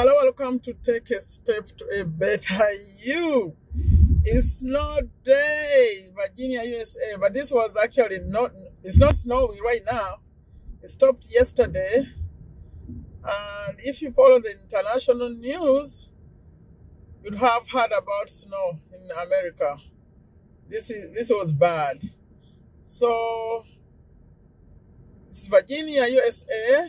Hello, welcome to Take a Step to a Better You. It's snow day, Virginia, USA, but this was actually not, it's not snowing right now. It stopped yesterday. And if you follow the international news, you'd have heard about snow in America. This was bad. So, it's Virginia, USA.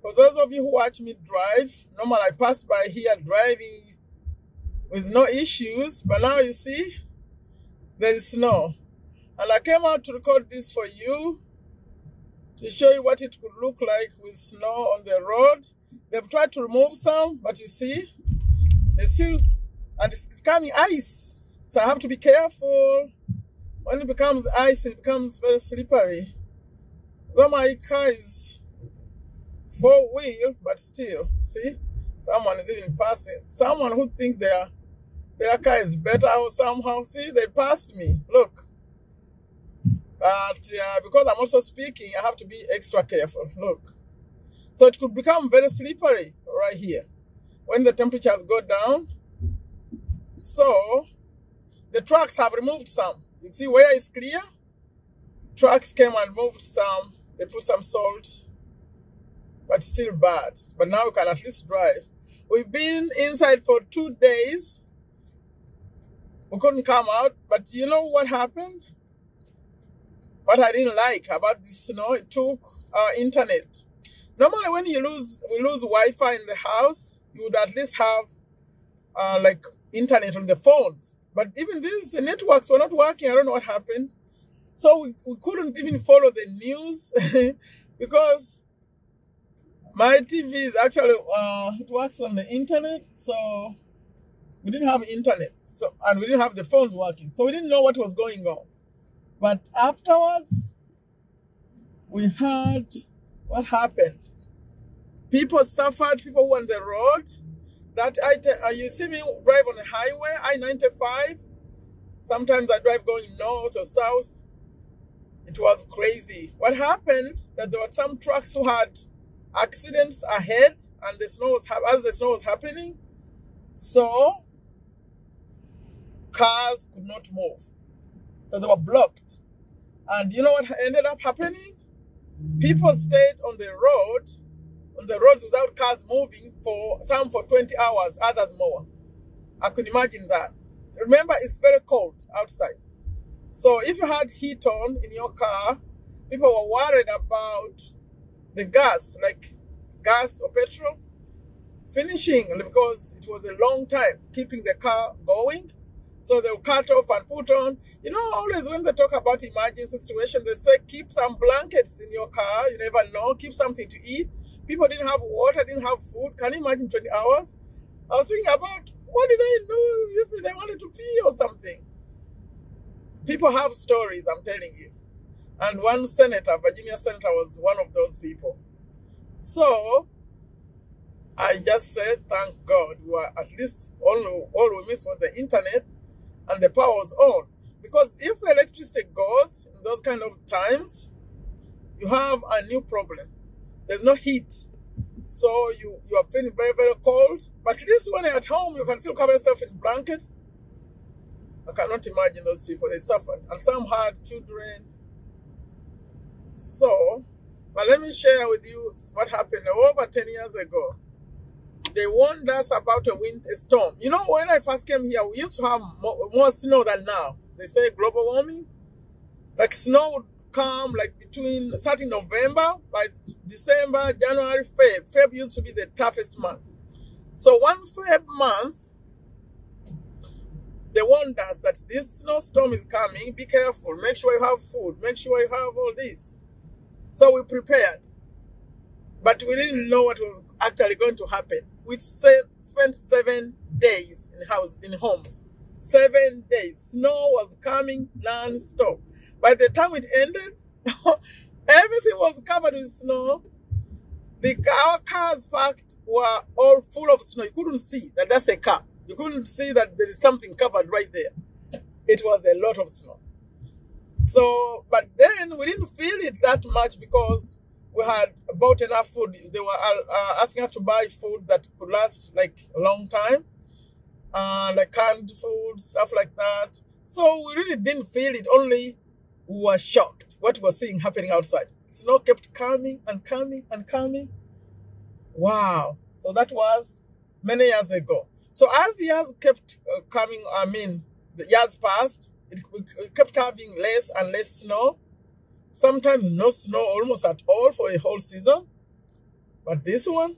For those of you who watch me drive, normally I pass by here driving with no issues, but now you see, there is snow. And I came out to record this for you, to show you what it could look like with snow on the road. They've tried to remove some, but you see, there's still, and it's becoming ice. So I have to be careful. When it becomes ice, it becomes very slippery. Though my car is four-wheel, but still, see, someone is even passing. Someone who thinks their car is better somehow, see, they passed me, look. But because I'm also speaking, I have to be extra careful, look. So it could become very slippery right here when the temperatures go down. So the trucks have removed some. You see where it's clear? Trucks came and moved some. They put some salt, but still bad. But now we can at least drive. We've been inside for 2 days. We couldn't come out, but you know what happened? What I didn't like about this snow, it took our internet. Normally when we lose Wi-Fi in the house, you would at least have like internet on the phones. But even this, the networks were not working. I don't know what happened. So we couldn't even follow the news because my TV is actually, it works on the internet, so we didn't have internet, so, and we didn't have the phones working, so we didn't know what was going on. But afterwards, we heard what happened. People suffered, people who were on the road. You see me drive on the highway, I-95. Sometimes I drive going north or south. It was crazy. What happened, that there were some trucks who had accidents ahead, and as the snow was happening, so cars could not move, so they were blocked. And you know what ended up happening? People stayed on the roads without cars moving, for some for 20 hours, others more. I could imagine that. Remember, it's very cold outside, so if you had heat on in your car, people were worried about the gas, like gas or petrol, finishing, because it was a long time keeping the car going. So they'll cut off and put on. You know, always when they talk about emergency situations, they say keep some blankets in your car. You never know. Keep something to eat. People didn't have water, didn't have food. Can you imagine 20 hours? I was thinking about what did they know if they wanted to pee or something. People have stories, I'm telling you. And one senator, Virginia senator, was one of those people. So I just said, thank God, we were at least all we missed was the internet and the power was on. Because if electricity goes in those kind of times, you have a new problem. There's no heat. So you are feeling very, very cold. But at least when you're at home, you can still cover yourself in blankets. I cannot imagine those people. They suffered. And some had children. So, but let me share with you what happened over 10 years ago. They warned us about a storm. You know, when I first came here, we used to have more snow than now. They say global warming. Like snow would come like starting November, by December, January, Feb. Feb used to be the toughest month. So one Feb month, they warned us that this snowstorm is coming. Be careful. Make sure you have food. Make sure you have all this. So we prepared, but we didn't know what was actually going to happen. We spent 7 days in homes. 7 days. Snow was coming non-stop. By the time it ended, everything was covered with snow. Our cars parked were all full of snow. You couldn't see that that's a car. You couldn't see that there is something covered right there. It was a lot of snow. So, but then we didn't feel it that much because we had bought enough food. They were asking us to buy food that could last like a long time, like canned food, stuff like that. So we really didn't feel it, only we were shocked what we were seeing happening outside. Snow kept coming and coming and coming. Wow. So that was many years ago. So as years kept coming, I mean, the years passed, it kept having less and less snow. Sometimes no snow almost at all for a whole season. But this one,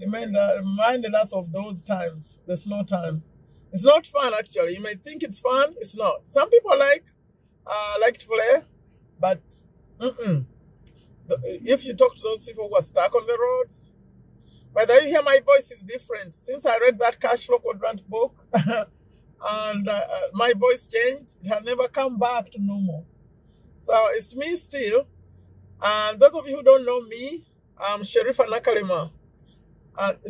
reminded us of those times, the snow times. It's not fun, actually. You may think it's fun. It's not. Some people like to play, but if you talk to those people who are stuck on the roads, whether you hear my voice is different. Since I read that Cash Flow Quadrant book, and my voice changed, it has never come back to normal. So it's me still. And those of you who don't know me, I'm Sherifa Nakalema.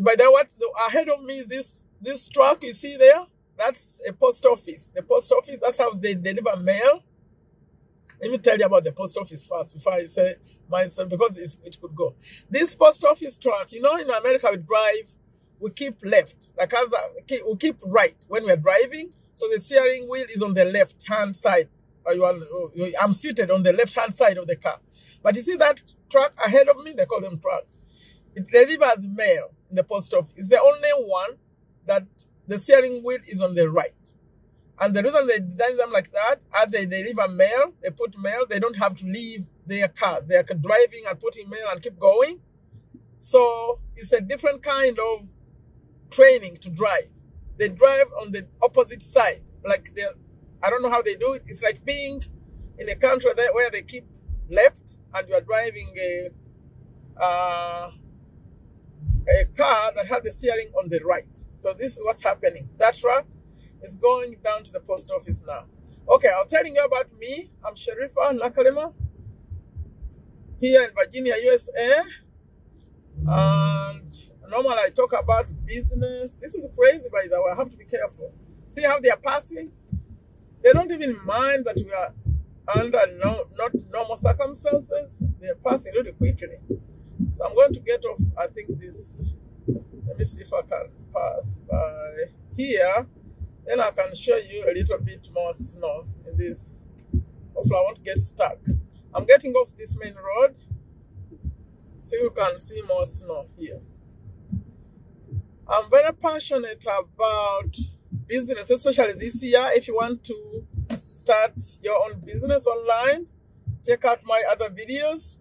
By the way, ahead of me, this truck you see there, that's a post office. The post office, that's how they deliver mail. Let me tell you about the post office first before I say myself, because it could go. This post office truck, you know, in America we drive, we keep left. Like as we keep right when we're driving. So the steering wheel is on the left-hand side. I'm seated on the left-hand side of the car. But you see that truck ahead of me? They call them trucks. It delivers mail in the post office. It's the only one that the steering wheel is on the right. And the reason they design them like that, as they deliver mail, they put mail, they don't have to leave their car. They are driving and putting mail and keep going. So it's a different kind of training to drive. They drive on the opposite side. Like, I don't know how they do it. It's like being in a country where they keep left and you are driving a car that has the steering on the right. So this is what's happening. That truck is going down to the post office now. Okay, I was telling you about me. I'm Sherifa Nakalema, here in Virginia, USA. And normally I talk about business. This is crazy, by the way. I have to be careful. See how they are passing? They don't even mind that we are under not normal circumstances. They are passing really quickly. So I'm going to get off, I think, this. Let me see if I can pass by here. Then I can show you a little bit more snow in this. Hopefully I won't get stuck. I'm getting off this main road so you can see more snow here. I'm very passionate about business, especially this year. If you want to start your own business online, check out my other videos.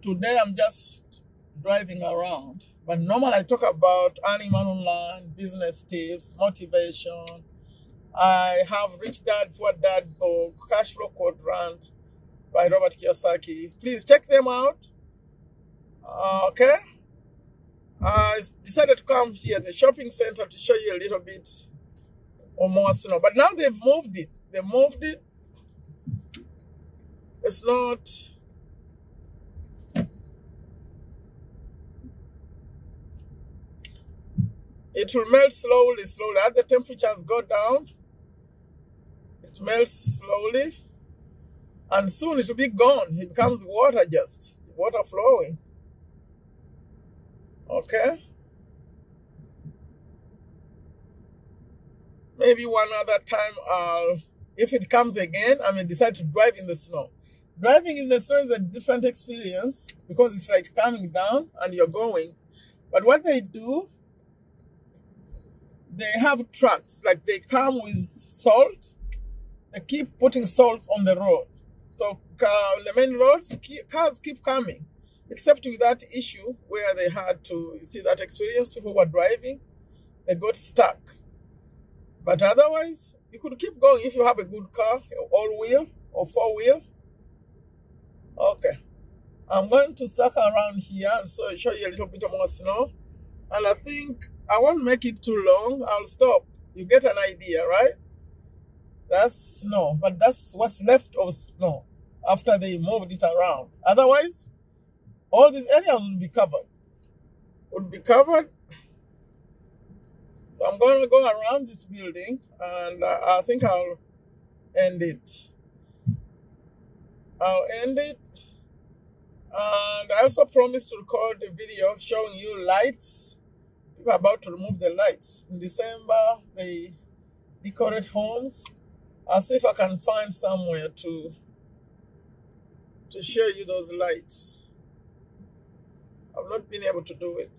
Today I'm just driving around. But normally I talk about earning money online, business tips, motivation. I have Rich Dad Poor Dad book, Cash Flow Quadrant by Robert Kiyosaki. Please check them out. Okay? I decided to come here, the shopping center, to show you a little bit or more snow. But now they've moved it. They moved it. It's not... It will melt slowly, slowly. As the temperatures go down, it melts slowly. And soon it will be gone. It becomes water just. Water flowing. Okay? Maybe one other time, if it comes again, I may decide to drive in the snow. Driving in the snow is a different experience because it's like coming down and you're going. But what they do, they have trucks, like they come with salt. They keep putting salt on the road. So the main roads, cars keep coming. Except with that issue where they had to, you see that experience, people were driving, they got stuck. But otherwise, you could keep going if you have a good car, all-wheel or four-wheel. Okay. I'm going to circle around here and so show you a little bit more snow. And I think I won't make it too long. I'll stop. You get an idea, right? That's snow. But that's what's left of snow after they moved it around. Otherwise, all these areas would be covered. Would be covered. So I'm going to go around this building and I think I'll end it. I'll end it. And I also promised to record a video showing you lights. People are about to remove the lights. In December, they decorate homes. I'll see if I can find somewhere to show you those lights. I've not been able to do it.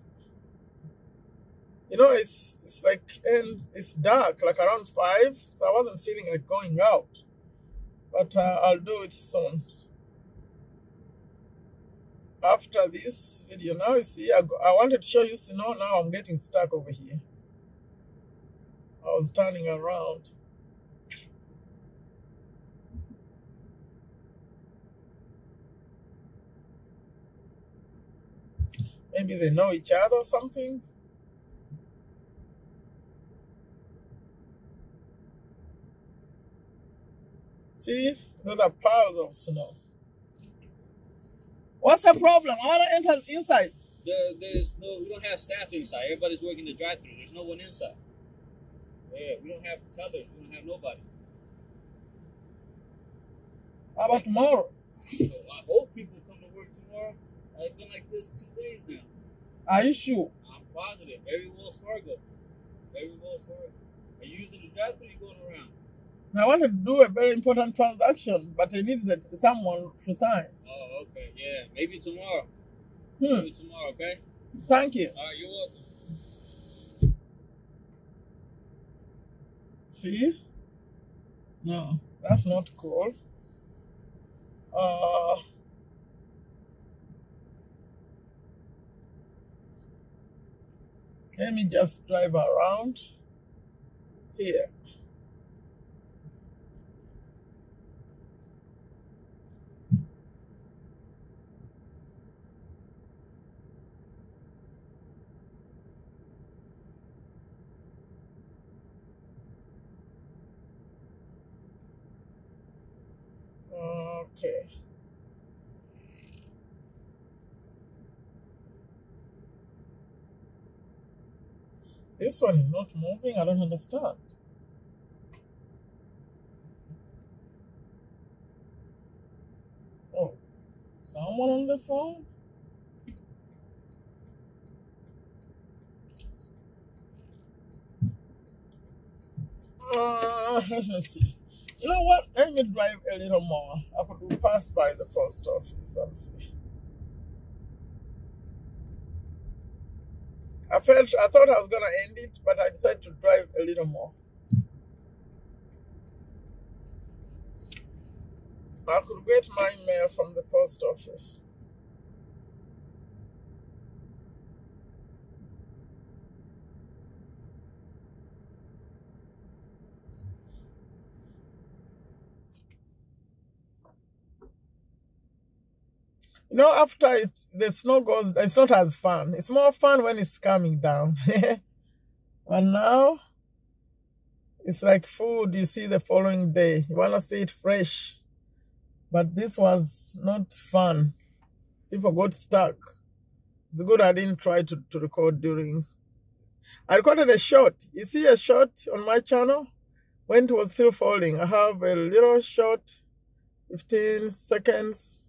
You know, it's like, and it's dark, like around 5, so I wasn't feeling like going out. But I'll do it soon. After this video, now you see, I wanted to show you snow, now I'm getting stuck over here. I was turning around. Maybe they know each other or something. See, those are piles of snow. What's the problem? I want to enter inside. There's no, we don't have staff inside. Everybody's working the drive-thru. There's no one inside. Yeah, we don't have tellers. We don't have nobody. How about tomorrow? So I hope people come to work tomorrow. It's been like this 2 days now. Are you sure? I'm positive. Every Wells Fargo. Are you using the drive-thru? You're going around. I wanted to do a very important transaction, but I needed someone to sign. Oh, okay. Yeah, maybe tomorrow. Maybe tomorrow, okay? Thank you. All right, you're welcome. See? No, that's not cool. Let me just drive around here. Okay. This one is not moving. I don't understand. Oh, someone on the phone? Let me see. You know what? Let me drive a little more. I could pass by the post office and see. I thought I was gonna end it, but I decided to drive a little more. I could get my mail from the post office. You know, after the snow goes, it's not as fun. It's more fun when it's coming down. But now, it's like food you see the following day. You want to see it fresh. But this was not fun. People got stuck. It's good I didn't try to record during. I recorded a shot. You see a shot on my channel? When it was still falling. I have a little shot, 15 seconds.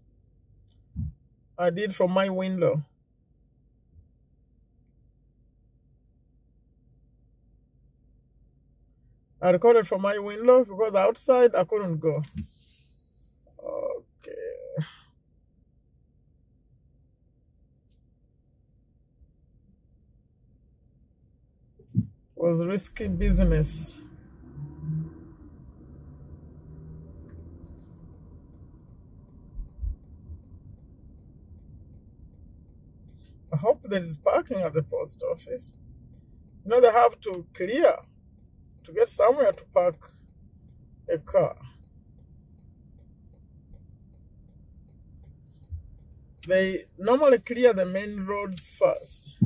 I did from my window. I recorded from my window because outside I couldn't go. Okay. It was risky business. I hope there is parking at the post office. You know, they have to clear to get somewhere to park a car. They normally clear the main roads first.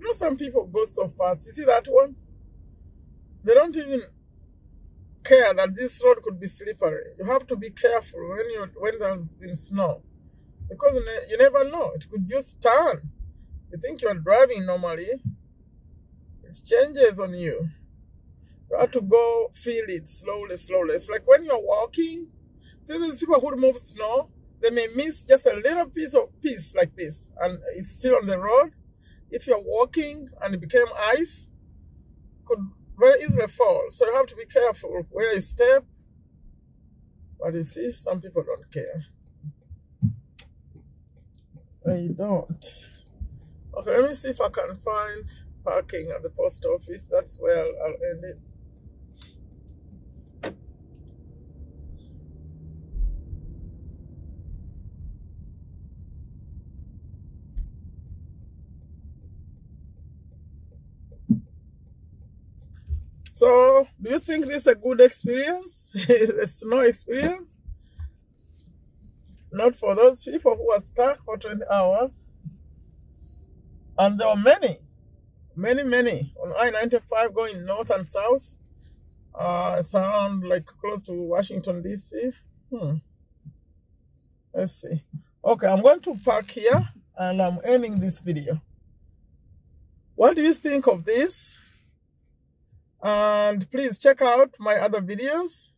You know, some people go so fast. You see that one? They don't even care that this road could be slippery. You have to be careful when there's been snow, because you never know. It could just turn. You think you're driving normally. It changes on you. You have to go feel it slowly, slowly. It's like when you're walking. See, these people who remove snow, they may miss just a little piece like this, and it's still on the road. If you're walking and it became ice, it could very easily fall. So you have to be careful where you step. But you see, some people don't care. They don't. Okay, let me see if I can find parking at the post office. That's where I'll end it. So, do you think this is a good experience? It's no experience. Not for those people who are stuck for 20 hours. And there are many, many, many on I-95 going north and south. It's around like close to Washington, D.C. Let's see. Okay, I'm going to park here and I'm ending this video. What do you think of this? And please check out my other videos.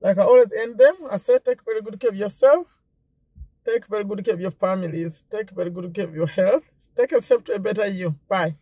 Like I always end them, I say take very good care of yourself. Take very good care of your families. Take very good care of your health. Take yourself to a better you. Bye.